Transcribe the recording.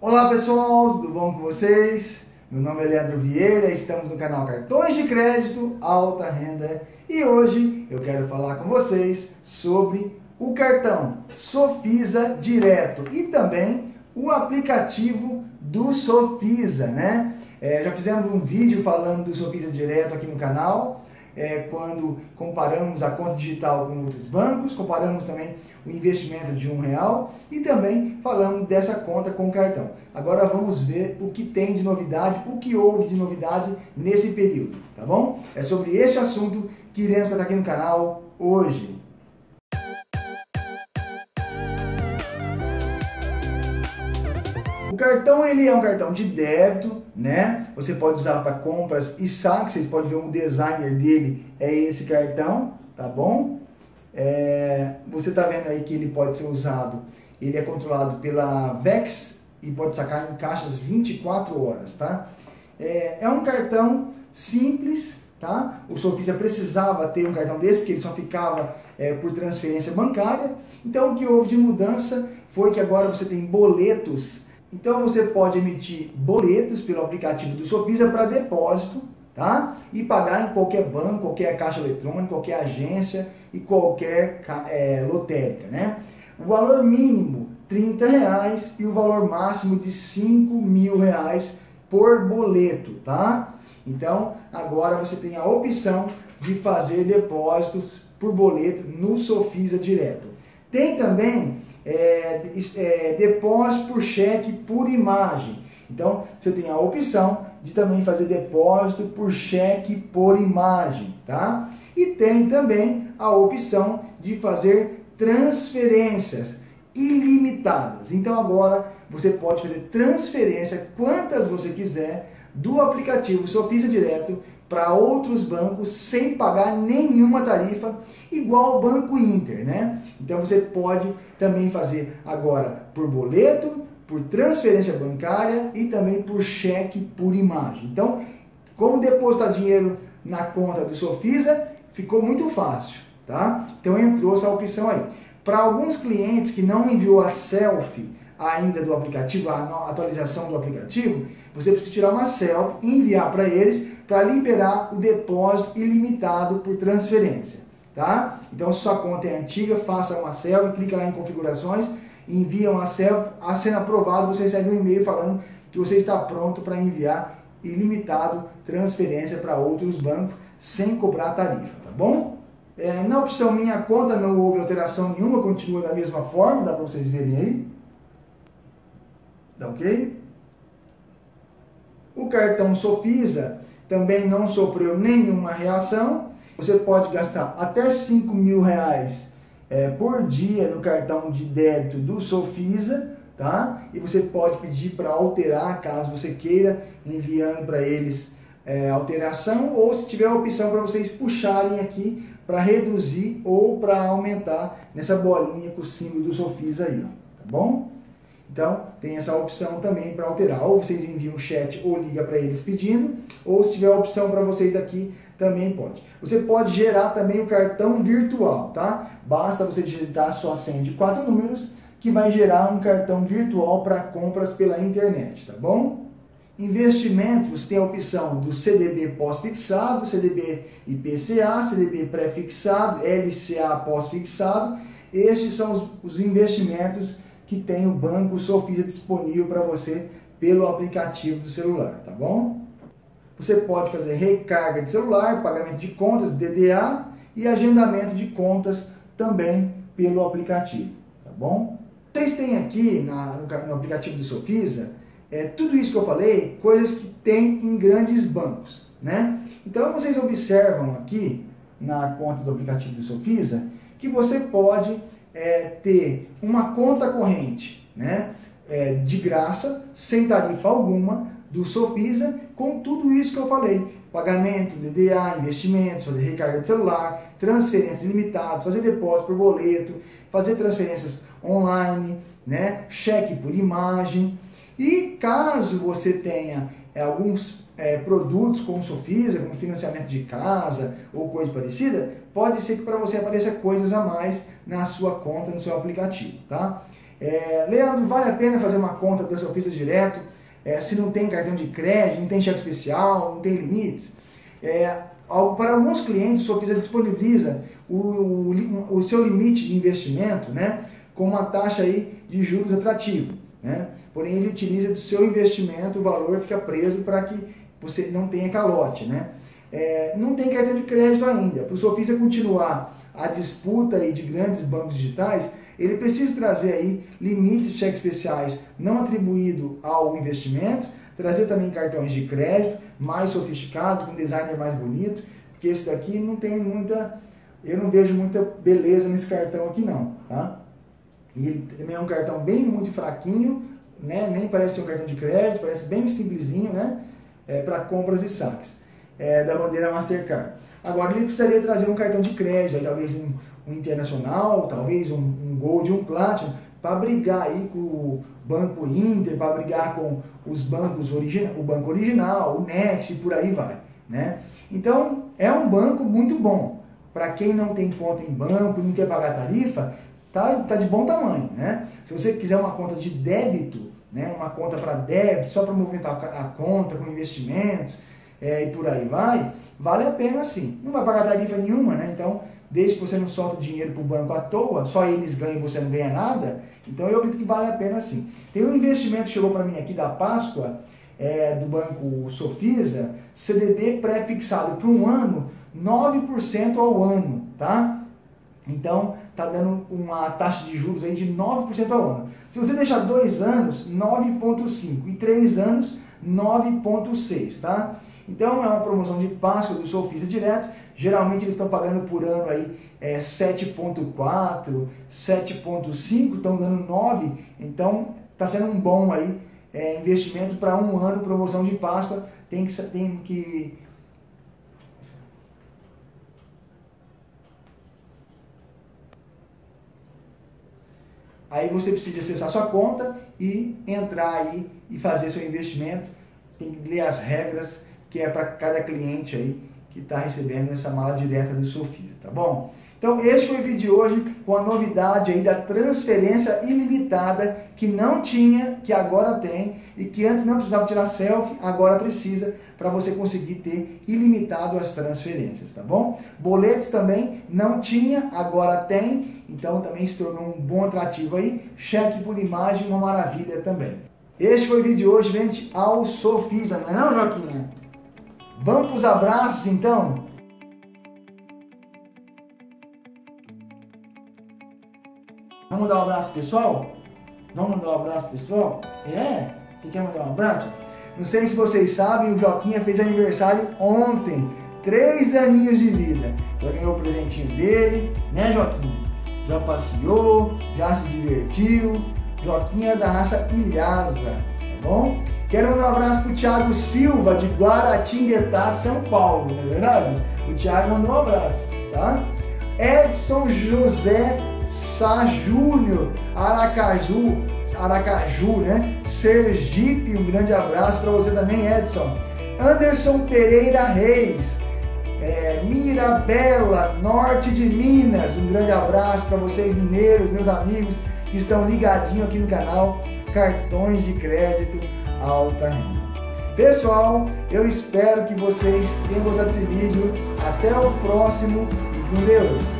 Olá pessoal, tudo bom com vocês? Meu nome é Leandro Vieira, estamos no canal Cartões de Crédito Alta Renda e hoje eu quero falar com vocês sobre o cartão Sofisa Direto e também o aplicativo do Sofisa, né? Já fizemos um vídeo falando do Sofisa Direto aqui no canal, quando comparamos a conta digital com outros bancos, comparamos também o investimento de R$1 e também falamos dessa conta com cartão. Agora vamos ver o que tem de novidade, o que houve de novidade nesse período, tá bom? É sobre este assunto que iremos tratar aqui no canal hoje. O cartão, ele é um cartão de débito, né? Você pode usar para compras e saques, vocês podem ver o designer dele, é esse cartão, tá bom? Você tá vendo aí que ele pode ser usado, ele é controlado pela Vex e pode sacar em caixas 24 horas, tá? É um cartão simples, tá? O Sofisa precisava ter um cartão desse, porque ele só ficava por transferência bancária. Então o que houve de mudança foi que agora você tem boletos. Então você pode emitir boletos pelo aplicativo do Sofisa para depósito, tá? E pagar em qualquer banco, qualquer caixa eletrônica, qualquer agência e qualquer lotérica, né? O valor mínimo R$30 e o valor máximo de R$5.000 por boleto, tá? Então agora você tem a opção de fazer depósitos por boleto no Sofisa Direto. Tem também depósito por cheque por imagem. Então você tem a opção de também fazer depósito por cheque por imagem, tá? E tem também a opção de fazer transferências ilimitadas. Então agora você pode fazer transferência quantas você quiser do aplicativo Sofisa Direto para outros bancos sem pagar nenhuma tarifa, igual ao Banco Inter, né? Então você pode também fazer agora por boleto, por transferência bancária e também por cheque por imagem. Então, como depositar dinheiro na conta do Sofisa, ficou muito fácil, tá? Então entrou essa opção aí. Para alguns clientes que não enviou a selfie ainda do aplicativo, a atualização do aplicativo, você precisa tirar uma selfie e enviar para eles para liberar o depósito ilimitado por transferência, tá? Então, se sua conta é antiga, faça uma selfie, clica lá em configurações, envia uma selfie, a cena aprovada, você recebe um e-mail falando que você está pronto para enviar ilimitado transferência para outros bancos sem cobrar tarifa, tá bom? Na opção Minha Conta não houve alteração nenhuma, continua da mesma forma, dá para vocês verem aí. Tá ok? O cartão Sofisa também não sofreu nenhuma reação. Você pode gastar até R$5.000 por dia no cartão de débito do Sofisa, tá? E você pode pedir para alterar caso você queira, enviando para eles alteração, ou se tiver a opção para vocês puxarem aqui para reduzir ou para aumentar nessa bolinha com o símbolo do Sofisa aí, ó, tá bom? Então, tem essa opção também para alterar. Ou vocês enviam um chat ou liga para eles pedindo, ou se tiver a opção para vocês aqui, também pode. Você pode gerar também o cartão virtual, tá? Basta você digitar a sua senha de 4 números, que vai gerar um cartão virtual para compras pela internet, tá bom? Investimentos, você tem a opção do CDB pós-fixado, CDB IPCA, CDB pré-fixado, LCA pós-fixado. Estes são os investimentos que tem o banco Sofisa disponível para você pelo aplicativo do celular, tá bom? Você pode fazer recarga de celular, pagamento de contas, DDA e agendamento de contas também pelo aplicativo, tá bom? Vocês têm aqui no aplicativo do Sofisa tudo isso que eu falei, coisas que tem em grandes bancos, né? Então vocês observam aqui na conta do aplicativo do Sofisa que você pode ter uma conta corrente, né, de graça, sem tarifa alguma, do Sofisa, com tudo isso que eu falei: pagamento, DDA, investimentos, fazer recarga de celular, transferências ilimitadas, fazer depósito por boleto, fazer transferências online, né, cheque por imagem. E caso você tenha alguns produtos com o Sofisa, como financiamento de casa ou coisa parecida, pode ser que para você apareça coisas a mais na sua conta, no seu aplicativo, tá? Leandro, vale a pena fazer uma conta do Sofisa Direto se não tem cartão de crédito, não tem cheque especial, não tem limites? Para alguns clientes, o Sofisa disponibiliza o seu limite de investimento, né, com uma taxa aí de juros atrativa, né? Porém, ele utiliza do seu investimento, o valor fica preso para que você não tenha calote, né? Não tem cartão de crédito ainda. Para o Sofisa continuar a disputa aí de grandes bancos digitais, ele precisa trazer aí limites de cheques especiais não atribuído ao investimento, trazer também cartões de crédito mais sofisticados, com design mais bonito, porque esse daqui não tem muita, eu não vejo muita beleza nesse cartão aqui não, tá? E ele também é um cartão bem muito fraquinho, né? Nem parece ser um cartão de crédito, parece bem simplesinho, né? Para compras e saques da bandeira Mastercard. Agora ele precisaria trazer um cartão de crédito, aí, talvez um internacional, talvez um Gold, um Platinum, para brigar aí com o Banco Inter, para brigar com os bancos o Banco Original, o NET e por aí vai, né? Então é um banco muito bom. Para quem não tem conta em banco, não quer pagar tarifa, tá de bom tamanho, né? Se você quiser uma conta de débito, né, uma conta para débito, só para movimentar a conta com investimentos e por aí vai, vale a pena sim. Não vai pagar tarifa nenhuma, né? Então, desde que você não solta o dinheiro para o banco à toa, só eles ganham e você não ganha nada, então eu acredito que vale a pena sim. Tem um investimento que chegou para mim aqui da Páscoa, do Banco Sofisa, CDB pré-fixado para um ano, 9% ao ano, tá? Então, tá dando uma taxa de juros aí de 9% ao ano. Se você deixar 2 anos, 9,5%, e 3 anos, 9,6%, tá? Então, é uma promoção de Páscoa do Sofisa Direto. Geralmente eles estão pagando por ano aí 7,4%, 7,5%, estão dando 9%. Então, está sendo um bom aí, investimento para um ano, promoção de Páscoa. Aí você precisa acessar sua conta e entrar aí e fazer seu investimento. Tem que ler as regras, que é para cada cliente aí que está recebendo essa mala direta do Sofisa, tá bom? Então, este foi o vídeo de hoje com a novidade aí da transferência ilimitada, que não tinha, que agora tem, e que antes não precisava tirar selfie, agora precisa, para você conseguir ter ilimitado as transferências, tá bom? Boletos também não tinha, agora tem, então também se tornou um bom atrativo aí. Cheque por imagem, uma maravilha também. Este foi o vídeo de hoje, gente, ao Sofisa, não é não, Joaquim? Vamos para os abraços, então? Vamos dar um abraço, pessoal? Vamos dar um abraço, pessoal? Você quer mandar um abraço? Não sei se vocês sabem, o Joaquinha fez aniversário ontem. 3 aninhos de vida. Já ganhou o presentinho dele, né, Joaquinha? Já passeou, já se divertiu. Joaquinha é da raça Ilhasa, tá bom? Quero mandar um abraço pro Thiago Silva, de Guaratinguetá, São Paulo, não é verdade? O Thiago mandou um abraço, tá? Edson José Sá Júnior, Aracaju, né? Sergipe, um grande abraço para você também, Edson. Anderson Pereira Reis, Mirabela, norte de Minas, um grande abraço para vocês mineiros, meus amigos que estão ligadinhos aqui no canal Cartões de Crédito Alta Renda. Pessoal, eu espero que vocês tenham gostado desse vídeo. Até o próximo, com Deus!